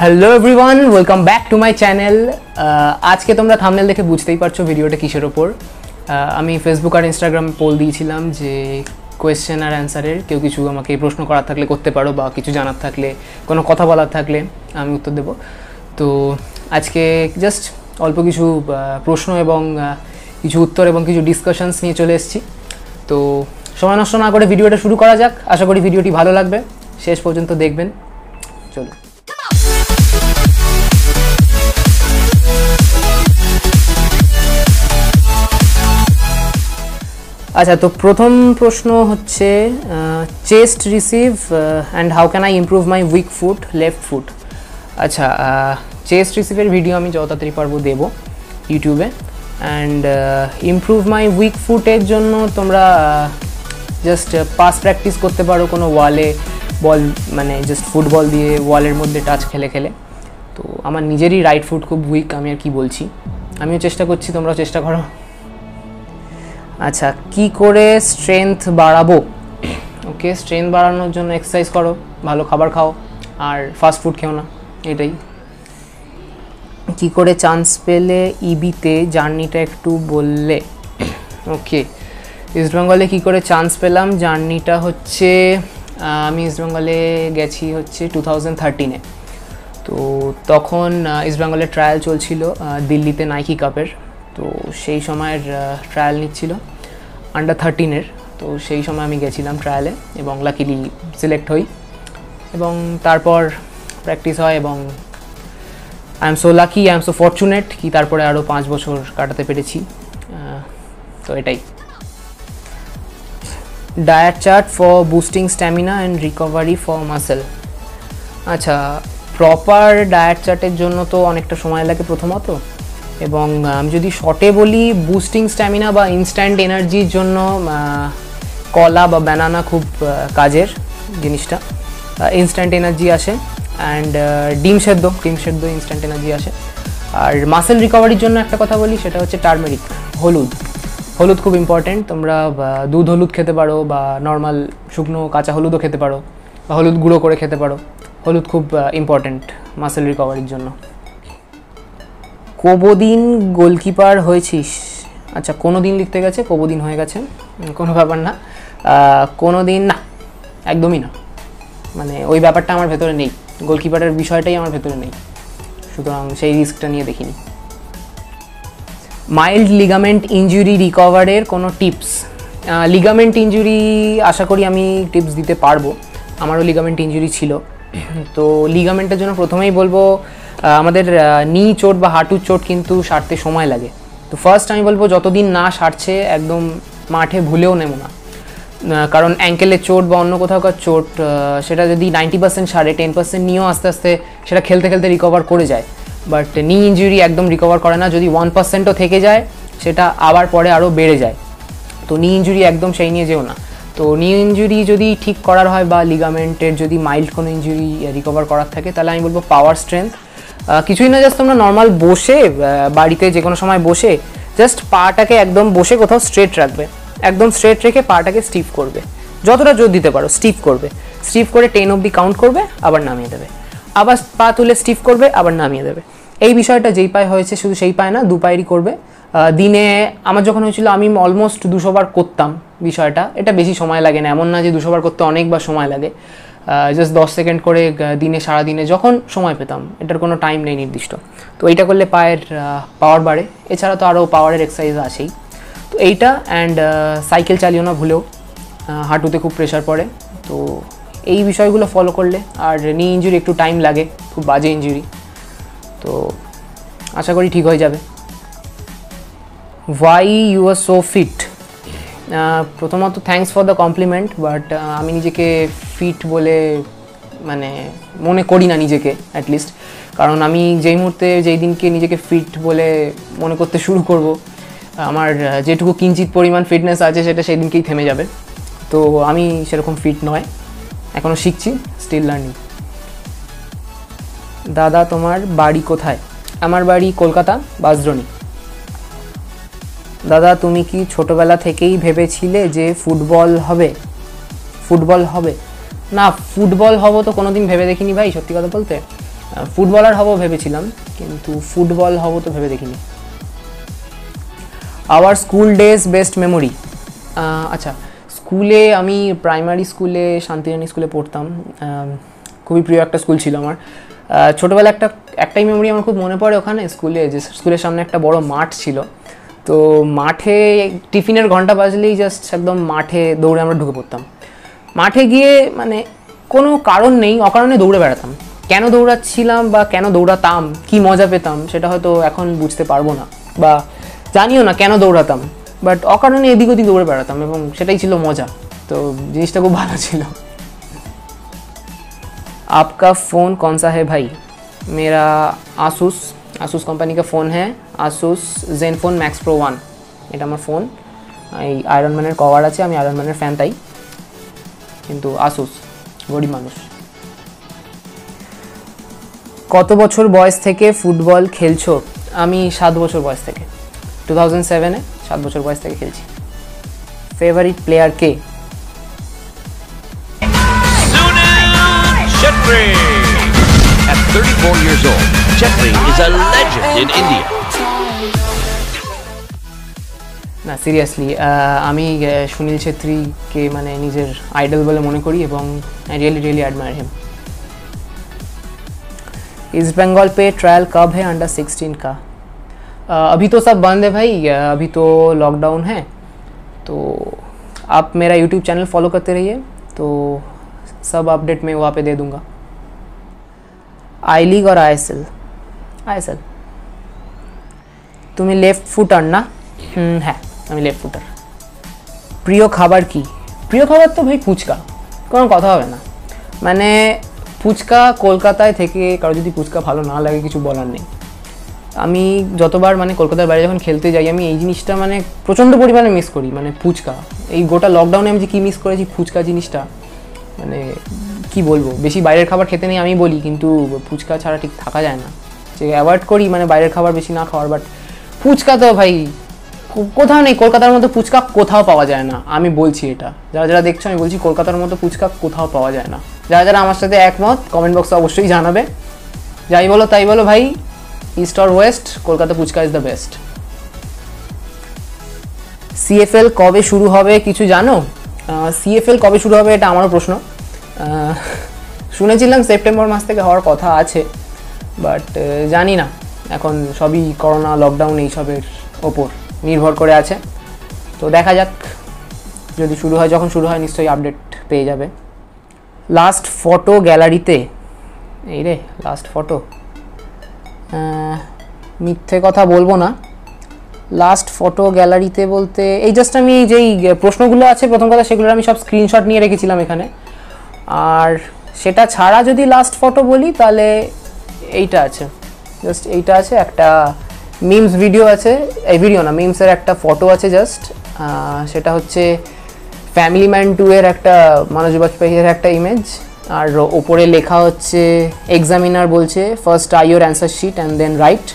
Hello everyone, welcome back to my channel. आज के तुम्हारा थामनेल देखे बुझते ही पारछो भिडियोटा किसेर ओपर। आमी फेसबुक और इन्स्टाग्राम पोल दिएछिलाम जे क्वेश्चन और आंसरेर केउ किछु आमाके प्रश्न करार थाकले करते पारो बा किछु जानार थाकले कोनो कथा बोलार थाकले आमी उत्तर देब। तो आज के जस्ट अल्प किछु प्रश्न एवं किछु उत्तर एवं किछु डिसकाशन्स निये चले एसेछि। तो समय नष्ट ना करे भिडियोटा शुरू करा जाक। आशा करी भिडियोटी भालो लागबे, शेष पर्यन्त देखबेन। चलो अच्छा, तो प्रथम प्रश्न হচ্ছে chest receive and how can I improve my weak foot left foot. আচ্ছা, চেস্ট রিসিভের ভিডিও আমি যততাড়াতাড়ি পারবো দেব ইউটিউবে। এন্ড ইমপ্রুভ মাই উইক ফুটের জন্য তোমরা জাস্ট পাস প্র্যাকটিস করতে পারো কোনো ওয়ালে বল, মানে জাস্ট ফুটবল দিয়ে ওয়ালের মধ্যে টাচ খেলে খেলে। তো আমার নিজেরই রাইট ফুট খুব উইক, আমি আর কি বলছি, আমিও চেষ্টা করছি, তোমরাও চেষ্টা করো। अच्छा, की करे स्ट्रेंथ बाड़ाबो? ओके, स्ट्रेंथ बाड़ानोर जोन्नो एक्सरसाइज करो, भालो खाबार खाओ और फास्ट फूड खेओ ना, एटाई। की करे चान्स पेले इबिते जार्निटा एकटु बोलले? ओके, इस्ट बेंगले की करे चान्स पेलाम जार्निटा होच्छे आमी इस्ट बेंगले गेछि होच्छे 2013 ए। तो तखन इस्ट बेंगले ट्रायल चलछिलो दिल्लीते नाइकी कापेर। तो सेई समयेर ट्रायल निच्छिलो अंडर 13 एर। तो सेई समय आमी गेछिलाम ट्रायले एबं लाकिली सिलेक्ट हई एबं तारपर प्रैक्टिस हय एबं I am so lucky, I am so fortunate कि तारपरे आरो 5 बछर काटाते पेरेछि। तो एटाई। Diet chart for boosting stamina and recovery for muscle. अच्छा, प्रॉपर डायट चार्टेर जोन्नो तो अनेकटा समय लागे प्रथमत। एबं आमी जोदि शर्टे बोली बुस्टिंग स्टैमिना बा इन्स्टैंट एनार्जिर जोन्नो कला बा बनाना खूब काजेर जिनिसटा। इन्स्टैंट एनार्जी आसे एंड डिम सेद्धो इन्स्टैंट एनार्जी आसे। और मासल रिकवरिर जोन्नो एकटा कथा बोली, सेटा होच्छे टार्मेरिक, हलुद। हलुद खूब इम्पोर्टेंट, तोमरा दूध हलुद खेते पारो बा नर्माल शुकनो काँचा हलुदो खेते पारो बा हलुद गुँड़ो करे खेते पारो। हलुद खूब इम्पोर्टेंट मासल रिकवरिर जोन्नो। कोबोदिन गोलकीपार होयेछिस? अच्छा, कोनो दिन लिखते गेछे कोबोदिन होये गेछे, कोनो ब्यापार ना। कोनो दिन ना, एकदमई ना, माने ओई ब्यापारटा आमार भेतरे नेई, गोलकीपारेर विषयटाई आमार भेतरे नेई, सुतरां सेई रिस्कटा निये देखिनि। माइल्ड लिगामेंट इंजुरी रिकभारेर कोनो टिप्स? लिगामेंट इंजुरी आशा करी आमी टिप्स दिते पारबो, आमारो लिगामेंट इंजुरी छिलो। तो लिगामेंटेर जोन्नो प्रथमेई बोलबो आमादेर नी चोट बा हाटू चोट किन्तु सारते समय लागे। तो फार्स्ट आमी बोलबो जतदिन ना सारछे एकदम माठे भुलेओ नेबो ना, कारण एंकेले चोट बा अन्य कोथाओ चोट सेटा जोदि 90% सारे 10% नियो आस्ते आस्ते सेटा खेलते खेलते रिकवर करे जाए। बाट नी इंजुरी एकदम रिकवर करे ना, जोदि 1%ও থেকে যায় সেটা আবার পরে আরও বেড়ে যায়। তো নি ইনজুরি একদম সেই নিয়ে যেও না। তো নি ইনজুরি যদি ঠিক করার হয় বা লিগামেন্টের যদি মাইল্ড কোনো ইনজুরি রিকভার করার থাকে, তাহলে আমি বলবো পাওয়ার স্ট্রেংথ কিছুই না, জাস্ট তোমরা নর্মাল বসে বাড়িতে যে কোনো সময় বসে জাস্ট পাটাকে একদম বসে কোথাও স্ট্রেট রাখবে, একদম স্ট্রেট রেখে পাটাকে স্টিফ করবে, যতটা জোর দিতে পারো স্টিফ করবে। স্টিফ করে 10 অবধি কাউন্ট করবে, আবার নামিয়ে দেবে, আবার পা তুলে স্টিফ করবে, আবার নামিয়ে দেবে। এই বিষয়টা যেই পায়ে হয়েছে শুধু সেই পায়ে না, দু পায়েরই করবে। দিনে আমার যখন হয়েছিল আমি অলমোস্ট 200 বার করতাম বিষয়টা। এটা বেশি সময় লাগে না, এমন না যে 200 বার করতে অনেকবার সময় লাগে। জাস্ট 10 সেকেন্ড করে দিনে সারাদিনে যখন সময় পেতাম, এটার কোনো টাইম নেই নির্দিষ্ট। তো এইটা করলে পায়ের পাওয়ার বাড়ে। এছাড়া তো আরও পাওয়ারের এক্সারসাইজ আসেই। তো এইটা অ্যান্ড সাইকেল চালিও না ভুলেও, হাঁটুতে খুব প্রেশার পড়ে। তো এই বিষয়গুলো ফলো করলে, আর নি ইঞ্জুরি একটু টাইম লাগে, খুব বাজে ইঞ্জুরি, তো আশা করি ঠিক হয়ে যাবে। Why you are so fit? প্রথমত thanks for the compliment, but আমি নিজেকে ফিট বলে মানে মনে করি না নিজেকে, অ্যাটলিস্ট। কারণ আমি যেই মুহূর্তে যেই দিনকে নিজেকে ফিট বলে মনে করতে শুরু করব, আমার যেটুকু কিঞ্চিত পরিমাণ ফিটনেস আছে সেটা সেই দিনকেই থেমে যাবে। তো আমি সেরকম ফিট নয়, এখনও শিখছি, স্টিল লার্নিং। দাদা, তোমার বাড়ি কোথায়? আমার বাড়ি কলকাতা, বাসদ্রোণী। দাদা, তুমি কি ছোটবেলা থেকেই ভেবেছিলে যে ফুটবল হবে? না, ফুটবল হব তো কোনোদিন ভেবে দেখিনি ভাই, সত্যি কথা বলতে। ফুটবলার হব ভেবেছিলাম কিন্তু ফুটবল হব তো ভেবে দেখিনি। Our school days best memory. আচ্ছা স্কুলে আমি প্রাইমারি স্কুলে শান্তিরানী স্কুলে পড়তাম, খুবই প্রিয় একটা স্কুল ছিল আমার। ছোটোবেলা একটাই মেমোরি আমার খুব মনে পড়ে, ওখানে স্কুলে যে স্কুলের সামনে একটা বড় মাঠ ছিল, তো মাঠে টিফিনের ঘন্টা বাজলেই জাস্ট একদম মাঠে দৌড়ে আমরা ঢুকে পড়তাম। মাঠে গিয়ে মানে কোনো কারণ নেই অকারণে দৌড়ে বেড়াতাম, কেন দৌড়াচ্ছিলাম বা কেন দৌড়াতাম কি মজা পেতাম সেটা হয়তো এখন বুঝতে পারবো না বা জানিও না কেন দৌড়াতাম, বাট অকারণে এদিক ওদিক দৌড়ে বেড়াতাম এবং সেটাই ছিল মজা, তো জিনিসটা খুব ভালো ছিল। आपका फ़ोन कौन सा है भाई? मेरा आसूस कंपनी का फ़ोन है, Asus Zenfone Max Pro 1 এটা আমার ফোন। আয়রন ম্যানের কভার আছে, আমি আয়রন ম্যানের ফ্যান তাই, কিন্তু আসুস গরিব মানুষ। কত বছর বয়স থেকে ফুটবল খেলছো? আমি 7 বছর বয়স থেকে, 2007 এ 7 বছর বয়স থেকে খেলছি। ফেভারিট প্লেয়ার কে? At 34 years old, Chhetri is a legend in India. না সিরিয়াসলি আমি সুনীল ছেত্রী কে মানে নিজের আইডল বলে মনে করি এবং I really admire him. East Bengal पे ट्रायल कब है अंडर 16 का? अभी तो सब बंद है भाई, अभी तो लॉकडाउन है, तो आप मेरा यूट्यूब चैनल फॉलो करते रहिए, तो सब अपडेट मैं वहाँ पे दे दूंगा। आई-लीग और आईएसएल। तुम्हें लेफ्ट फुटर ना? है हमें लेफ्ट फुटर। प्रिय खबर तो भाई पुचका, কোনো কথা হবে না, মানে পুচকা কলকাতায় থেকে কারো যদি পুচকা ভালো না লাগে কিছু বলার নেই। আমি যতবার মানে কলকাতার বাইরে যখন খেলতে যাই আমি এই জিনিসটা মানে প্রচণ্ড পরিমাণে মিস করি, মানে পুচকা। এই গোটা লকডাউনে আমি যে কী মিস করেছি ফুচকা জিনিসটা, মানে কি বলবো। বেশি বাইরের খাবার খেতে নেই আমি বলি, কিন্তু ফুচকা ছাড়া ঠিক থাকা যায় না, যে অ্যাভয়েড করি মানে বাইরের খাবার বেশি না খাওয়ার, বাট ফুচকা তো ভাই কোথাও নেই, কলকাতার মতো ফুচকা কোথাও পাওয়া যায় না। আমি বলছি এটা, যারা দেখছো আমি বলছি কলকাতার মতো ফুচকা কোথাও পাওয়া যায় না। যারা আমার সাথে একমত কমেন্ট বক্সে অবশ্যই জানাবে, যাই বলো তাই বলো ভাই, ইস্ট আর West Kolkata fuchka is the best. CFL কবে শুরু হবে কিছু জানো? সিএফএল কবে শুরু হবে এটা আমারও প্রশ্ন। শুনেছিলাম সেপ্টেম্বর মাস থেকে হওয়ার কথা আছে, বাট জানি না, এখন সবই করোনা লকডাউন এইসবের ওপর নির্ভর করে আছে, তো দেখা যাক যদি শুরু হয়। যখন শুরু হয় নিশ্চয়ই আপডেট পেয়ে যাবে। লাস্ট ফটো গ্যালারিতে? এই রে লাস্ট ফটো, মিথ্যে কথা বলবো না। লাস্ট ফটো গ্যালারিতে বলতে এই জাস্ট আমি যেই প্রশ্নগুলো আছে প্রথম কথা সেগুলো আমি সব স্ক্রিনশট নিয়ে রেখেছিলাম এখানে, আর সেটা ছাড়া যদি লাস্ট ফটো বলি তাহলে এইটা আছে, জাস্ট এইটা আছে, একটা মিমস ভিডিও আছে, এই ভিডিও না মিমসের একটা ফটো আছে জাস্ট, সেটা হচ্ছে ফ্যামিলি ম্যান 2 এর একটা মনোজ বাজপেয়ীর একটা ইমেজ, আর ওপরে লেখা হচ্ছে এক্সামিনার বলছে first I your answer sheet and then write,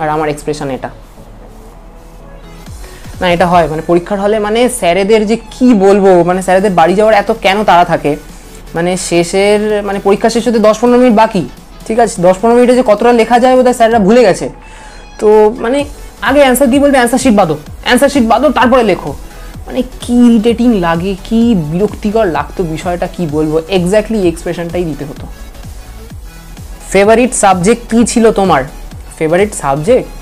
আর আমার এক্সপ্রেশন এটা না এটা হয় মানে পরীক্ষার হলে মানে স্যারেদের যে কি বলবো, মানে স্যারেদের বাড়ি যাওয়ার এত কেন তাড়া থাকে, মানে শেষের মানে পরীক্ষা শেষ হতে 10-15 মিনিট বাকি, ঠিক আছে 10-15 মিনিটে যে কতটা লেখা যায় বোধহয় স্যারেরা ভুলে গেছে, তো মানে আগে অ্যান্সার দিয়ে বলবে অ্যান্সার শিট বাঁধো তারপরে লেখো, মানে কী ইরিটেটিং লাগে, কি বিরক্তিকর লাগতো বিষয়টা, কি বলবো এক্স্যাক্টলি এক্সপ্রেশনটাই দিতে হতো। ফেভারিট সাবজেক্ট কী ছিল তোমার? ফেভারিট সাবজেক্ট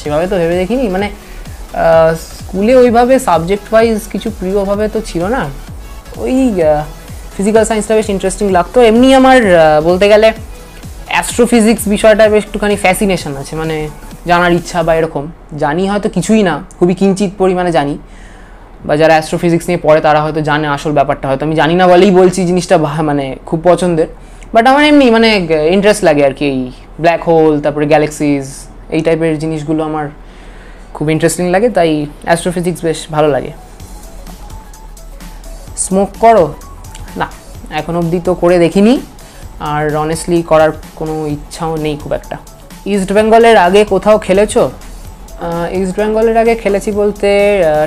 সেভাবে তো ভেবে দেখিনি, মানে স্কুলে ওইভাবে সাবজেক্ট ওয়াইজ কিছু প্রিয়ভাবে তো ছিল না, ওই ফিজিক্যাল সায়েন্সটা বেশ ইন্টারেস্টিং লাগতো। এমনি আমার বলতে গেলে অ্যাস্ট্রোফিজিক্স বিষয়টা বেশ একটুখানি ফ্যাসিনেশন আছে, মানে জানার ইচ্ছা বা এরকম, জানি হয়তো কিছুই না, খুবই কিঞ্চিত পরিমাণে জানি, বা যারা অ্যাস্ট্রোফিজিক্স নিয়ে পড়ে তারা হয়তো জানে আসল ব্যাপারটা, হয়তো আমি জানি না বলেই বলছি জিনিসটা মানে খুব পছন্দের, বাট আমার এমনি মানে ইন্টারেস্ট লাগে আর কি, এই ব্ল্যাক হোল তারপরে গ্যালাক্সিজ এই টাইপের জিনিসগুলো আমার খুব ইন্টারেস্টিং লাগে, তাই অ্যাস্ট্রোফিজিক্স বেশ ভালো লাগে। স্মোক করো? না এখন অবধি তো করে দেখিনি, আর অনেস্টলি করার কোনো ইচ্ছাও নেই খুব একটা। ইস্ট বেঙ্গলের আগে কোথাও খেলেছো? ইস্ট বেঙ্গলের আগে খেলেছি বলতে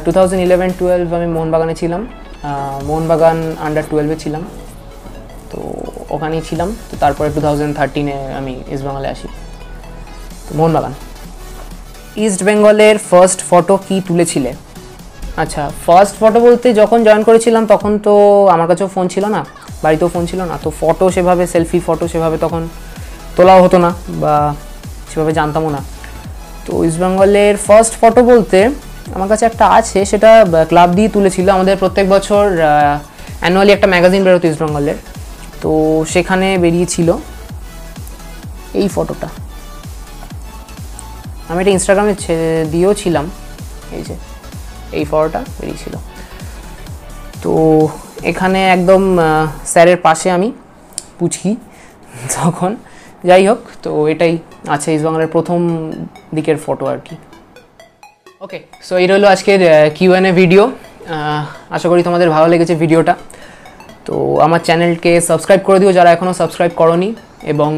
2011-12 আমি মোহনবাগানে ছিলাম, মোহনবাগান আন্ডার 12-এ ছিলাম, তো ওখানেই ছিলাম। তো তারপরে 2013 এ আমি ইস্ট বেঙ্গলে আসি। তো মোহন বাগান। ইস্ট বেঙ্গলের ফার্স্ট ফটো কি তুলেছিলে? আচ্ছা, ফার্স্ট ফটো বলতে যখন জয়েন করেছিলাম তখন তো আমার কাছেও ফোন ছিল না, বাড়িতেও ফোন ছিল না, তো ফটো সেভাবে সেলফি ফটো সেভাবে তখন তোলাও হতো না বা সেভাবে জানতামও না। তো ইস্ট বেঙ্গলের ফার্স্ট ফটো বলতে আমার কাছে একটা আছে, সেটা ক্লাব দিয়ে তুলেছিল। আমাদের প্রত্যেক বছর অ্যানুয়ালি একটা ম্যাগাজিন বেরোতো ইস্ট বেঙ্গলের, তো সেখানে বেরিয়েছিল এই ফটোটা। আমি এটা ইনস্টাগ্রামে দিয়েও ছিলাম, এই যে এই ফটোটা বেরিয়েছিল। তো এখানে একদম স্যারের পাশে আমি পুচকি তখন, যাই হোক। তো এটাই আছে ইস্ট বেঙ্গলের প্রথম দিকের ফটো আর কি। ওকে, সো এই রইল আজকের কিউএনএ ভিডিও। আশা করি তোমাদের ভালো লেগেছে ভিডিওটা। তো আমার চ্যানেলকে সাবস্ক্রাইব করে দিও যারা এখনও সাবস্ক্রাইব করোনি, এবং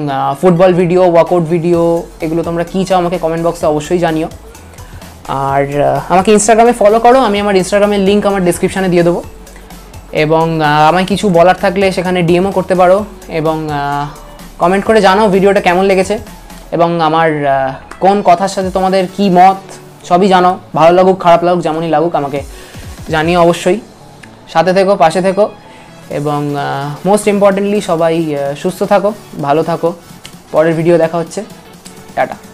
ফুটবল ভিডিও, ওয়ার্কআউট ভিডিও এগুলো তোমরা কী চাও আমাকে কমেন্ট বক্সে অবশ্যই জানিও। আর আমাকে ইনস্টাগ্রামে ফলো করো, আমি আমার ইনস্টাগ্রামের লিঙ্ক আমার ডিসক্রিপশানে দিয়ে দেবো। এবং আমায় কিছু বলার থাকলে সেখানে ডিএমও করতে পারো, এবং কমেন্ট করে জানাও ভিডিওটা কেমন লেগেছে, এবং আমার কোন কথার সাথে তোমাদের কী মত সবই জানাও। ভালো লাগুক খারাপ লাগুক যেমনই লাগুক আমাকে জানিও অবশ্যই। সাথে থেকো, পাশে থেকো, এবং মোস্ট ইম্পর্টেন্টলি সবাই সুস্থ থাকো, ভালো থাকো। পরের ভিডিও দেখা হচ্ছে, টাটা।